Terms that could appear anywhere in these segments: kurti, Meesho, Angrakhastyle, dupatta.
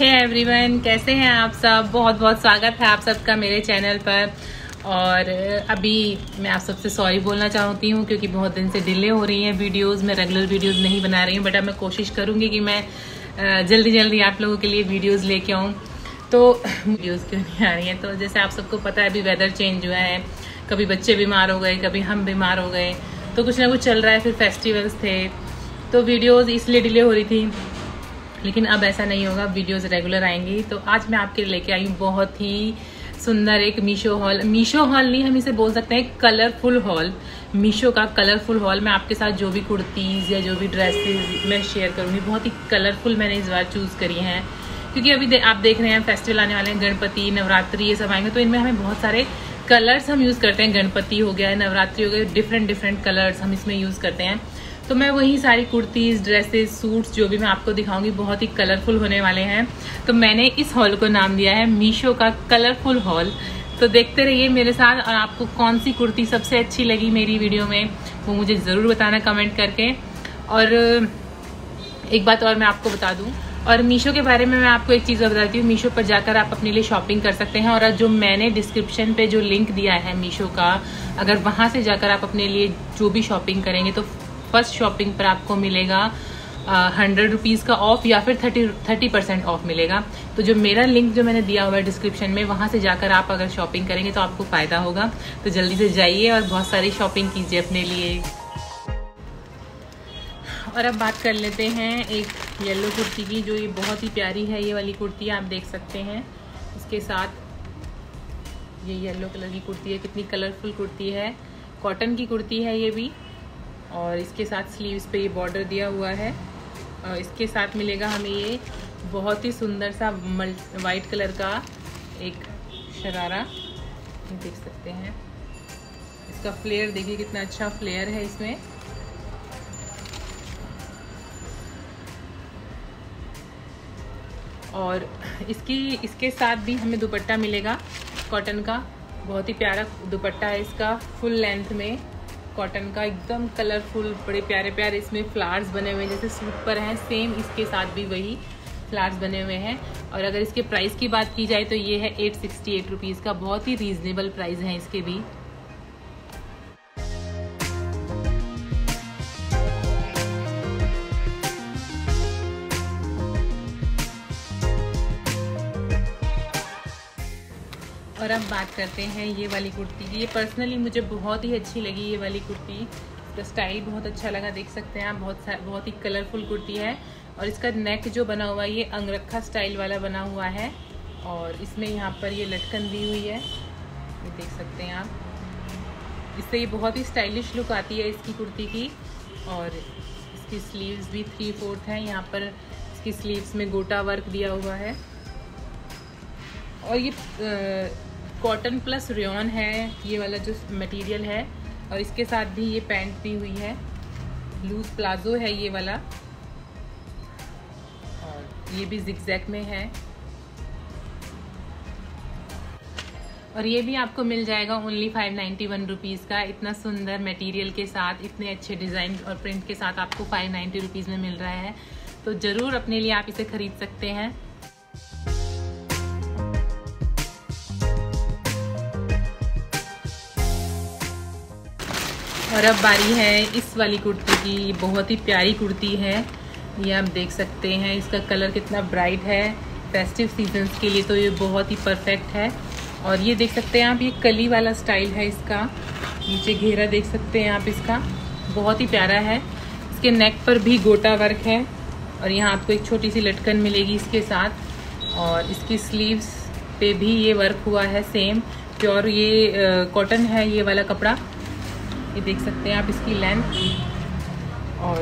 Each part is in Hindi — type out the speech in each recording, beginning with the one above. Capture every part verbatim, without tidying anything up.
हे एवरीवन, कैसे हैं आप सब। बहुत बहुत स्वागत है आप सबका मेरे चैनल पर। और अभी मैं आप सबसे सॉरी बोलना चाहती हूँ क्योंकि बहुत दिन से डिले हो रही हैं वीडियोस। मैं रेगुलर वीडियोस नहीं बना रही हूँ, बट अब मैं कोशिश करूँगी कि मैं जल्दी जल्दी आप लोगों के लिए वीडियोस लेके आऊँ। तो वीडियोस क्यों नहीं आ रही हैं, तो जैसे आप सबको पता है अभी वेदर चेंज हुआ है, कभी बच्चे बीमार हो गए, कभी हम बीमार हो गए, तो कुछ ना कुछ चल रहा है। फिर फेस्टिवल्स थे, तो वीडियोज़ इसलिए डिले हो रही थी, लेकिन अब ऐसा नहीं होगा, वीडियोस रेगुलर आएंगी। तो आज मैं आपके लिए लेके आई हूँ बहुत ही सुंदर एक मीशो हॉल, मीशो हॉल नहीं हम इसे बोल सकते हैं कलरफुल हॉल, मीशो का कलरफुल हॉल। मैं आपके साथ जो भी कुर्तीज़ या जो भी ड्रेसेस मैं शेयर करूँगी, बहुत ही कलरफुल मैंने इस बार चूज़ करी हैं, क्योंकि अभी दे, आप देख रहे हैं फेस्टिवल आने वाले हैं, गणपति नवरात्रि ये सब आएंगे, तो इनमें हमें बहुत सारे कलर्स हम यूज़ करते हैं। गणपति हो गया, नवरात्रि हो गया, डिफरेंट डिफरेंट कलर्स हम इसमें यूज़ करते हैं। तो मैं वही सारी कुर्तीज़, ड्रेसेस, सूट्स जो भी मैं आपको दिखाऊंगी बहुत ही कलरफुल होने वाले हैं। तो मैंने इस हॉल को नाम दिया है मीशो का कलरफुल हॉल। तो देखते रहिए मेरे साथ, और आपको कौन सी कुर्ती सबसे अच्छी लगी मेरी वीडियो में वो मुझे ज़रूर बताना कमेंट करके। और एक बात और मैं आपको बता दूँ, और मीशो के बारे में मैं आपको एक चीज़ बताती हूँ, मीशो पर जाकर आप अपने लिए शॉपिंग कर सकते हैं। और जो मैंने डिस्क्रिप्शन पे जो लिंक दिया है मीशो का, अगर वहाँ से जाकर आप अपने लिए जो भी शॉपिंग करेंगे तो फर्स्ट शॉपिंग पर आपको मिलेगा हंड्रेड रुपीज़ का ऑफ, या फिर थर्टी थर्टी परसेंट ऑफ मिलेगा। तो जो मेरा लिंक जो मैंने दिया हुआ है डिस्क्रिप्शन में, वहाँ से जाकर आप अगर शॉपिंग करेंगे तो आपको फ़ायदा होगा। तो जल्दी से जाइए और बहुत सारी शॉपिंग कीजिए अपने लिए। और अब बात कर लेते हैं एक येलो कुर्ती की, जो ये बहुत ही प्यारी है। ये वाली कुर्ती आप देख सकते हैं, इसके साथ ये येलो कलर की कुर्ती है, कितनी कलरफुल कुर्ती है। कॉटन की कुर्ती है ये भी, और इसके साथ स्लीव्स पे ये बॉर्डर दिया हुआ है। और इसके साथ मिलेगा हमें ये बहुत ही सुंदर सा मल्टी वाइट कलर का एक शरारा, देख सकते हैं। इसका फ्लेयर देखिए कितना अच्छा फ्लेयर है इसमें। और इसकी इसके साथ भी हमें दुपट्टा मिलेगा कॉटन का, बहुत ही प्यारा दुपट्टा है इसका, फुल लेंथ में कॉटन का, एकदम कलरफुल, बड़े प्यारे प्यारे इसमें फ्लावर्स बने हुए हैं जैसे सूट पर हैं, सेम इसके साथ भी वही फ्लावर्स बने हुए हैं। और अगर इसके प्राइस की बात की जाए तो ये है एट सिक्सटी एट रुपीज़ का, बहुत ही रीज़नेबल प्राइस है इसके भी। और अब बात करते हैं ये वाली कुर्ती की। ये पर्सनली मुझे बहुत ही अच्छी लगी ये वाली कुर्ती, इसका स्टाइल बहुत अच्छा लगा, देख सकते हैं आप, बहुत बहुत ही कलरफुल कुर्ती है। और इसका नेक जो बना हुआ है ये अंगरखा स्टाइल वाला बना हुआ है, और इसमें यहाँ पर ये लटकन दी हुई है, ये देख सकते हैं आप। इससे ये बहुत ही स्टाइलिश लुक आती है इसकी कुर्ती की। और इसकी स्लीव्स भी थ्री फोर्थ हैं, यहाँ पर इसकी स्लीव्स में गोटा वर्क दिया हुआ है। और ये कॉटन प्लस रेयॉन है ये वाला जो मटेरियल है। और इसके साथ भी ये पैंट दी हुई है, लूज प्लाजो है ये वाला, और ये भी जिगजैग में है। और ये भी आपको मिल जाएगा only five ninety one rupees का। इतना सुंदर मटेरियल के साथ, इतने अच्छे डिज़ाइन और प्रिंट के साथ आपको फाइव नाइन्टी रुपीज़ में मिल रहा है। तो ज़रूर अपने लिए आप इसे ख़रीद सकते हैं। और अब बारी है इस वाली कुर्ती की, बहुत ही प्यारी कुर्ती है ये, आप देख सकते हैं। इसका कलर कितना ब्राइट है, फेस्टिव सीजन्स के लिए तो ये बहुत ही परफेक्ट है। और ये देख सकते हैं आप, ये कली वाला स्टाइल है इसका, नीचे घेरा देख सकते हैं आप इसका, बहुत ही प्यारा है। इसके नेक पर भी गोटा वर्क है, और यहाँ आपको एक छोटी सी लटकन मिलेगी इसके साथ। और इसकी स्लीव्स पे भी ये वर्क हुआ है सेम, प्योर ये कॉटन है ये वाला कपड़ा, ये देख सकते हैं आप इसकी लेंथ। और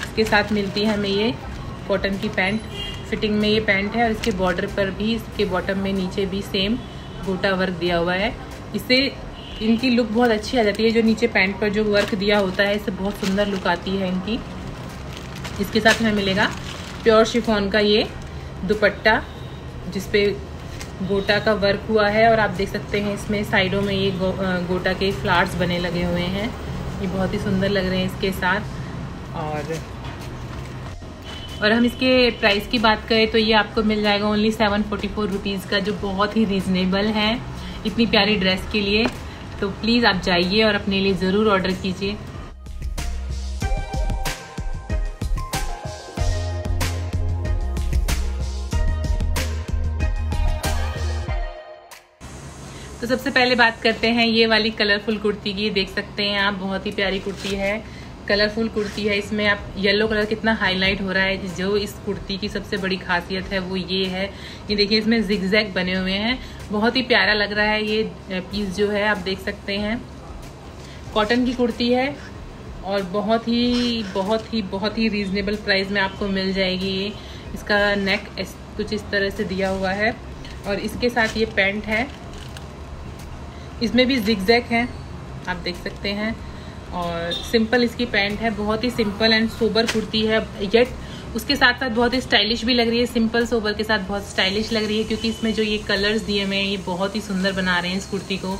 इसके साथ मिलती है हमें ये कॉटन की पैंट, फिटिंग में ये पैंट है। और इसके बॉर्डर पर भी, इसके बॉटम में नीचे भी सेम गोटा वर्क दिया हुआ है। इससे इनकी लुक बहुत अच्छी आ जाती है, जो नीचे पैंट पर जो वर्क दिया होता है इससे बहुत सुंदर लुक आती है इनकी। इसके साथ हमें मिलेगा प्योर शिफॉन का ये दुपट्टा, जिसपे गोटा का वर्क हुआ है। और आप देख सकते हैं इसमें साइडों में ये गो, गोटा के फ्लावर्स बने लगे हुए हैं, ये बहुत ही सुंदर लग रहे हैं इसके साथ। और और हम इसके प्राइस की बात करें तो ये आपको मिल जाएगा only seven forty four rupees का, जो बहुत ही रीज़नेबल है इतनी प्यारी ड्रेस के लिए। तो प्लीज़ आप जाइए और अपने लिए ज़रूर ऑर्डर कीजिए। तो सबसे पहले बात करते हैं ये वाली कलरफुल कुर्ती की। देख सकते हैं आप, बहुत ही प्यारी कुर्ती है, कलरफुल कुर्ती है। इसमें आप येलो कलर कितना हाईलाइट हो रहा है। जो इस कुर्ती की सबसे बड़ी खासियत है वो ये है, ये देखिए इसमें जिगजैग बने हुए हैं, बहुत ही प्यारा लग रहा है ये पीस जो है। आप देख सकते हैं कॉटन की कुर्ती है और बहुत ही बहुत ही बहुत ही रीज़नेबल प्राइस में आपको मिल जाएगी ये। इसका नेक कुछ इस तरह से दिया हुआ है और इसके साथ ये पैंट है, इसमें भी जिगजैग है, आप देख सकते हैं। और सिंपल इसकी पैंट है, बहुत ही सिंपल एंड सोबर कुर्ती है, येट उसके साथ साथ बहुत ही स्टाइलिश भी लग रही है। सिंपल सोबर के साथ बहुत स्टाइलिश लग रही है क्योंकि इसमें जो ये कलर्स दिए हुए हैं ये बहुत ही सुंदर बना रहे हैं इस कुर्ती को,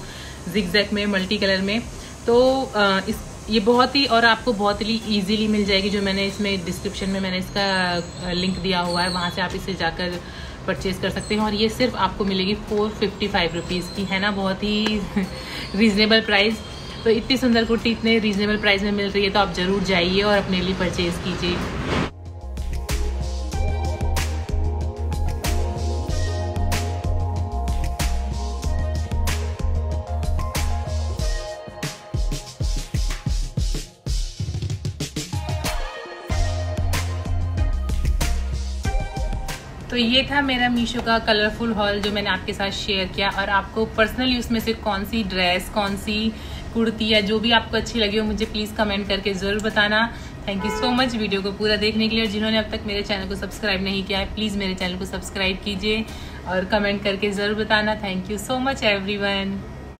जिगजैग में, मल्टी कलर में। तो इस ये बहुत ही और आपको बहुत ही ईजीली मिल जाएगी। जो मैंने इसमें डिस्क्रिप्शन में मैंने इसका लिंक दिया हुआ है, वहाँ से आप इसे जाकर परचेज़ कर सकते हैं। और ये सिर्फ आपको मिलेगी फोर फिफ्टी फाइव रुपीज़ की, है ना, बहुत ही रीज़नेबल प्राइस। तो इतनी सुंदर कुर्ती इतने रीज़नेबल प्राइस में मिल रही है, तो आप ज़रूर जाइए और अपने लिए परचेज़ कीजिए। तो ये था मेरा मीशो का कलरफुल हॉल जो मैंने आपके साथ शेयर किया। और आपको पर्सनल यूज़ में से कौन सी ड्रेस, कौन सी कुर्ती या जो भी आपको अच्छी लगी हो, मुझे प्लीज़ कमेंट करके ज़रूर बताना। Thank you so much video को पूरा देखने के लिए। और जिन्होंने अब तक मेरे चैनल को सब्सक्राइब नहीं किया है, प्लीज़ मेरे चैनल को सब्सक्राइब कीजिए और कमेंट करके ज़रूर बताना। Thank you so much everyone.